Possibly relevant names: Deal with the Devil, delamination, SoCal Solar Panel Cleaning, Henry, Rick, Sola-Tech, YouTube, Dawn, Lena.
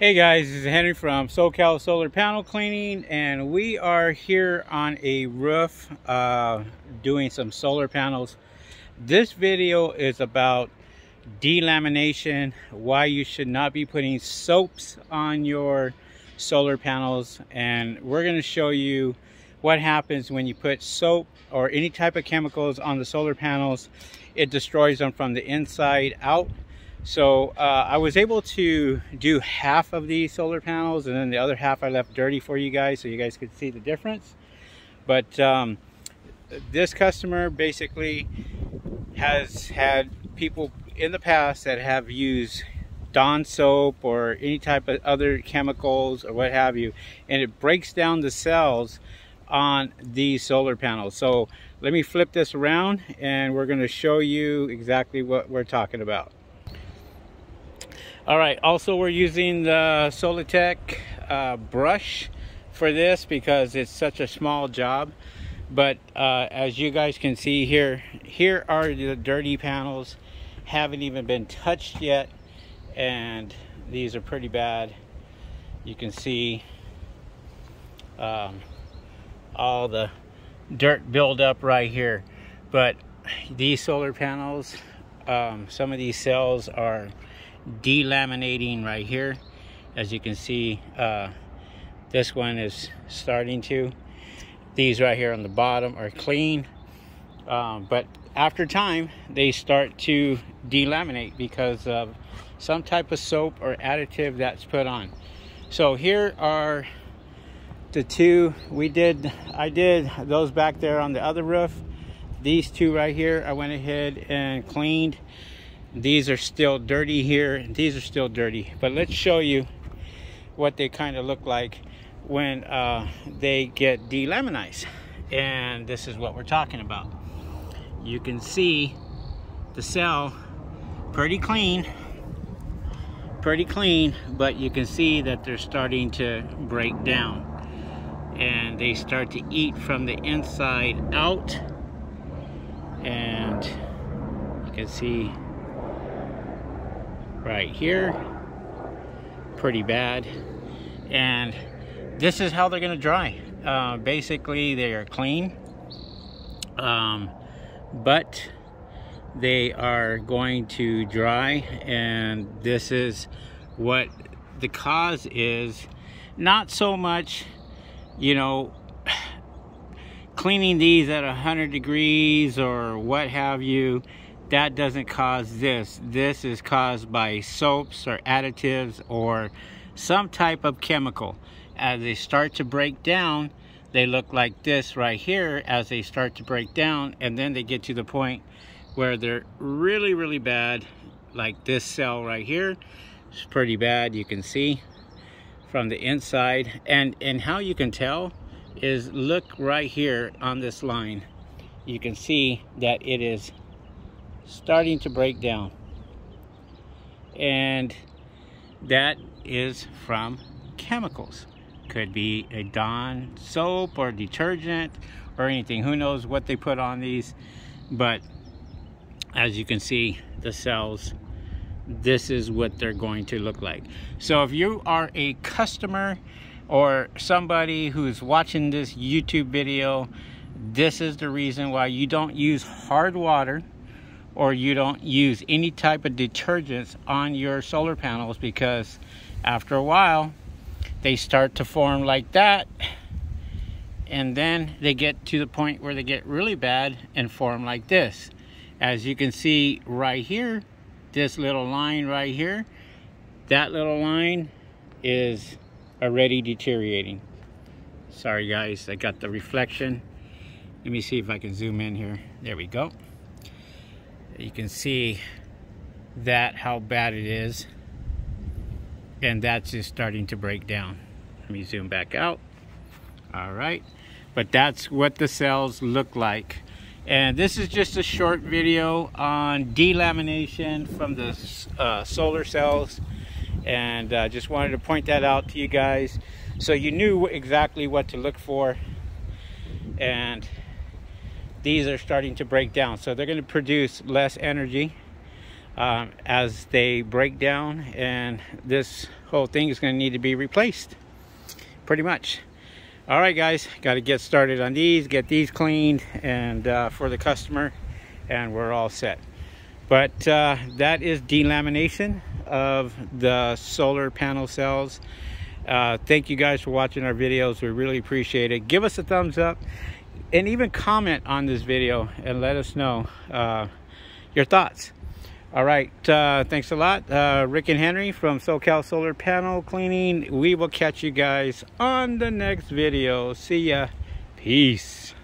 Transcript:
Hey guys, this is Henry from SoCal Solar Panel Cleaning, and we are here on a roof doing some solar panels. This video is about delamination, why you should not be putting soaps on your solar panels, and we're going to show you what happens when you put soap or any type of chemicals on the solar panels. It destroys them from the inside out. So I was able to do half of these solar panels, and then the other half I left dirty for you guys so you guys could see the difference. But this customer basically has had people in the past that have used Dawn soap or any type of other chemicals or what have you, and it breaks down the cells on these solar panels. So let me flip this around and we're going to show you exactly what we're talking about. All right, also we're using the Sola-Tech brush for this because it's such a small job. But as you guys can see here are the dirty panels. Haven't even been touched yet. And these are pretty bad. You can see all the dirt buildup right here. But these solar panels, some of these cells are delaminating right here. As you can see, this one is starting to. These right here on the bottom are clean, but after time they start to delaminate because of some type of soap or additive that's put on. So here are the two I did those back there on the other roof. These two right here I went ahead and cleaned. These are still dirty here, and these are still dirty, but let's show you what they kind of look like when they get delaminized. And this is what we're talking about. You can see the cell pretty clean, but you can see that they're starting to break down and they start to eat from the inside out. And you can see right here, pretty bad. And this is how they're gonna dry. Basically they are clean, but they are going to dry, and this is what the cause is. Not so much, you know, cleaning these at 100 degrees or what have you. That doesn't cause this. This is caused by soaps or additives or some type of chemical. As they start to break down, they look like this right here as they start to break down, and then they get to the point where they're really, really bad. Like this cell right here, it's pretty bad. You can see from the inside, and how you can tell is look right here on this line. You can see that it is starting to break down, and that is from chemicals. Could be a Dawn soap or detergent or anything. Who knows what they put on these? But as you can see, the cells, this is what they're going to look like. So if you are a customer or somebody who's watching this YouTube video, this is the reason why you don't use hard water or you don't use any type of detergents on your solar panels, because after a while they start to form like that, and then they get to the point where they get really bad and form like this. As you can see right here, this little line right here, that little line is already deteriorating. Sorry guys, I got the reflection. Let me see if I can zoom in here. There we go. You can see that how bad it is, and that's just starting to break down. Let me zoom back out. All right, but that's what the cells look like. And this is just a short video on delamination from the solar cells, and I just wanted to point that out to you guys so you knew exactly what to look for. And these are starting to break down, so they're going to produce less energy. as they break down, and this whole thing is going to need to be replaced pretty much. All right guys, got to get started on these, get these cleaned and for the customer, and we're all set. But that is delamination of the solar panel cells. Thank you guys for watching our videos. We really appreciate it. Give us a thumbs up and even comment on this video and let us know your thoughts. All right, thanks a lot. Rick and Henry from SoCal Solar Panel Cleaning. We will catch you guys on the next video. See ya. Peace.